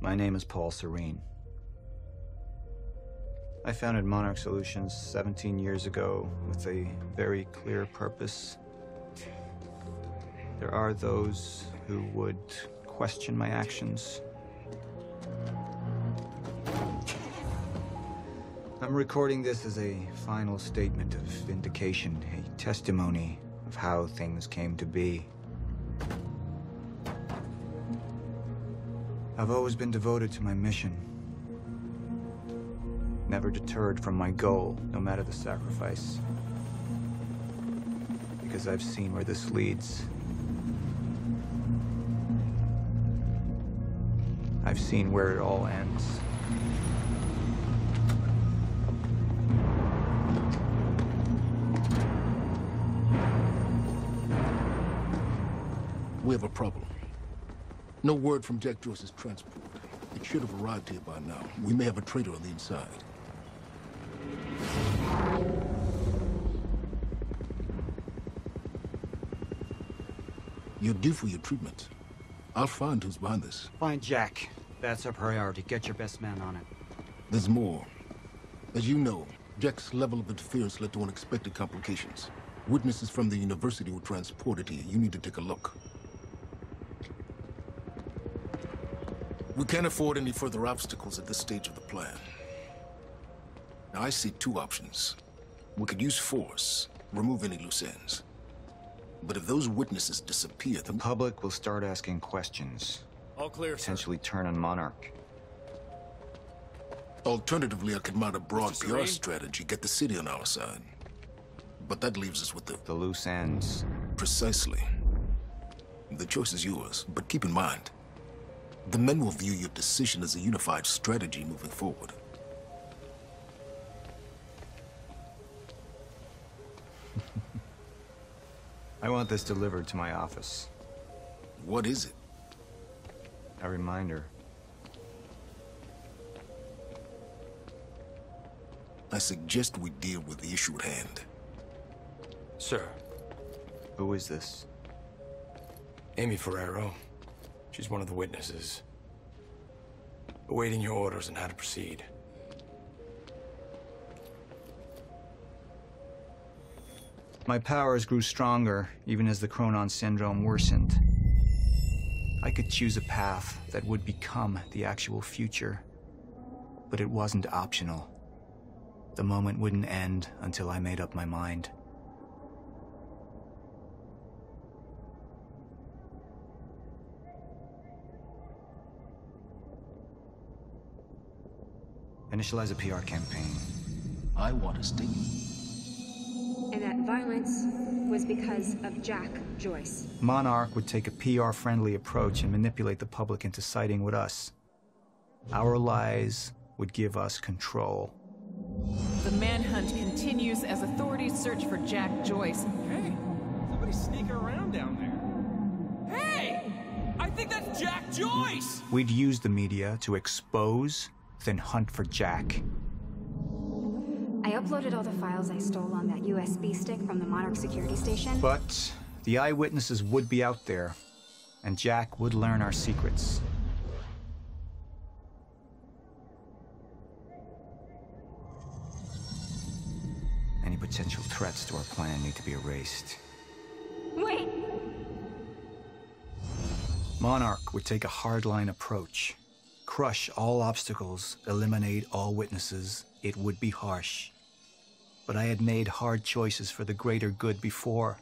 My name is Paul Serene. I founded Monarch Solutions 17 years ago with a very clear purpose. There are those who would question my actions. I'm recording this as a final statement of vindication, a testimony of how things came to be. I've always been devoted to my mission, never deterred from my goal, no matter the sacrifice, because I've seen where this leads. I've seen where it all ends. We have a problem. No word from Jack Joyce's transport. It should have arrived here by now. We may have a traitor on the inside. You're due for your treatment. I'll find who's behind this. Find Jack. That's our priority. Get your best man on it. There's more. As you know, Jack's level of interference led to unexpected complications. Witnesses from the university were transported here. You need to take a look. We can't afford any further obstacles at this stage of the plan. Now, I see two options. We could use force, remove any loose ends. But if those witnesses disappear, the public will start asking questions. All clear, potentially turn on Monarch. Alternatively, I could mount a broad PR strategy, get the city on our side. But that leaves us with the loose ends. Precisely. The choice is yours, but keep in mind, the men will view your decision as a unified strategy moving forward. I want this delivered to my office. What is it? A reminder. I suggest we deal with the issue at hand. Sir. Who is this? Amy Ferraro. She's one of the witnesses. Awaiting your orders on how to proceed. My powers grew stronger, even as the Chronon syndrome worsened. I could choose a path that would become the actual future, but it wasn't optional. The moment wouldn't end until I made up my mind. Initialize a PR campaign. I want a statement. And that violence was because of Jack Joyce. Monarch would take a PR-friendly approach and manipulate the public into siding with us. Our lies would give us control. The manhunt continues as authorities search for Jack Joyce. Hey, somebody's sneaking around down there. Hey! I think that's Jack Joyce! We'd use the media to expose, then hunt for Jack. I uploaded all the files I stole on that USB stick from the Monarch security station. But the eyewitnesses would be out there, and Jack would learn our secrets. Any potential threats to our plan need to be erased. Wait! Monarch would take a hardline approach. Crush all obstacles, eliminate all witnesses. It would be harsh. But I had made hard choices for the greater good before.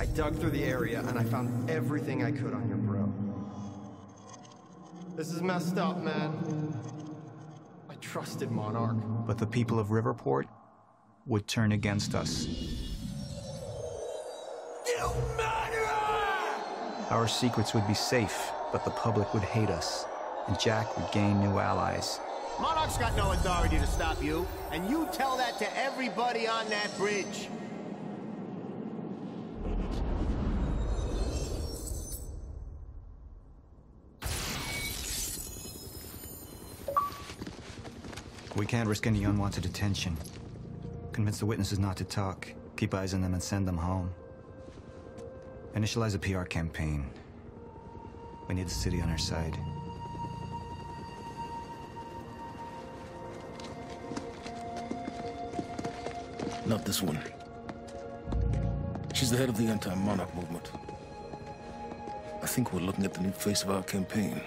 I dug through the area and I found everything I could on your bro. This is messed up, man. I trusted Monarch. But the people of Riverport would turn against us. You murderer! Our secrets would be safe, but the public would hate us, and Jack would gain new allies. Monarch's got no authority to stop you, and you tell that to everybody on that bridge. We can't risk any unwanted attention. Convince the witnesses not to talk, keep eyes on them and send them home. Initialize a PR campaign. We need the city on our side. Not this one. She's the head of the anti-monarch movement. I think we're looking at the new face of our campaign.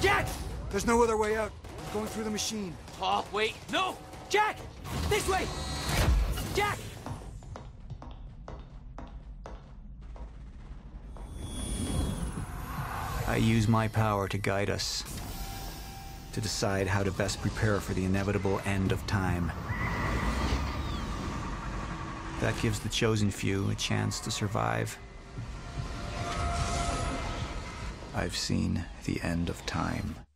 Jack! There's no other way out. We're going through the machine. Paul, wait. No! Jack! This way! Jack! I use my power to guide us, to decide how to best prepare for the inevitable end of time. That gives the chosen few a chance to survive. I've seen the end of time.